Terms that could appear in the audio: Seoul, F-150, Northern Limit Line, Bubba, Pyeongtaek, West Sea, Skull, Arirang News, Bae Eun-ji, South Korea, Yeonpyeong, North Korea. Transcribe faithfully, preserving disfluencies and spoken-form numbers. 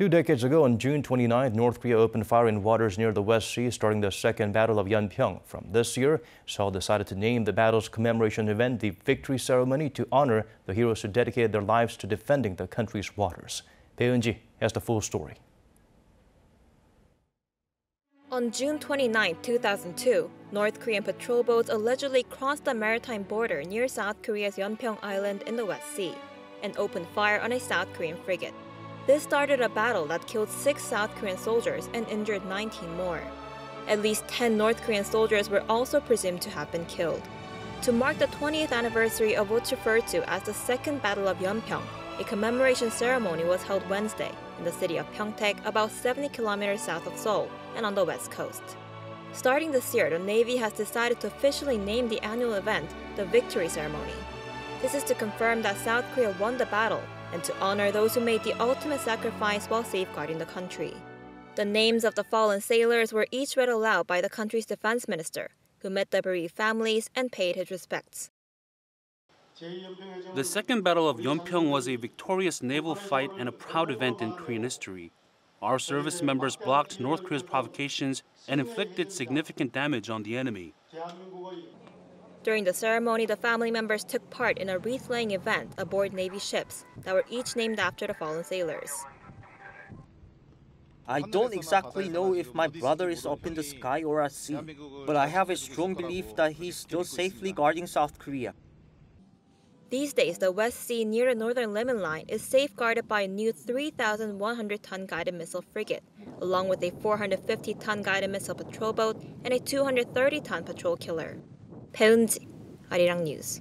Two decades ago, on June twenty-ninth, North Korea opened fire in waters near the West Sea, starting the Second Battle of Yeonpyeong. From this year, Seoul decided to name the battle's commemoration event the Victory Ceremony to honor the heroes who dedicated their lives to defending the country's waters. Bae Eun-ji has the full story. On June twenty-ninth, two thousand two, North Korean patrol boats allegedly crossed the maritime border near South Korea's Yeonpyeong Island in the West Sea and opened fire on a South Korean frigate. This started a battle that killed six South Korean soldiers and injured nineteen more. At least ten North Korean soldiers were also presumed to have been killed. To mark the twentieth anniversary of what's referred to as the Second Battle of Yeonpyeong, a commemoration ceremony was held Wednesday in the city of Pyeongtaek, about seventy kilometers south of Seoul and on the west coast. Starting this year, the Navy has decided to officially name the annual event the Victory Ceremony. This is to confirm that South Korea won the battle and to honor those who made the ultimate sacrifice while safeguarding the country. The names of the fallen sailors were each read aloud by the country's defense minister, who met the bereaved families and paid his respects. The Second Battle of Yeonpyeong was a victorious naval fight and a proud event in Korean history. Our service members blocked North Korea's provocations and inflicted significant damage on the enemy. During the ceremony, the family members took part in a wreath-laying event aboard Navy ships that were each named after the fallen sailors. I don't exactly know if my brother is up in the sky or at sea, but I have a strong belief that he's still safely guarding South Korea. These days, the West Sea near the Northern Limit Line is safeguarded by a new three thousand one hundred ton guided missile frigate, along with a four hundred fifty ton guided missile patrol boat and a two hundred thirty ton patrol killer. Bae Eun-ji, Arirang News.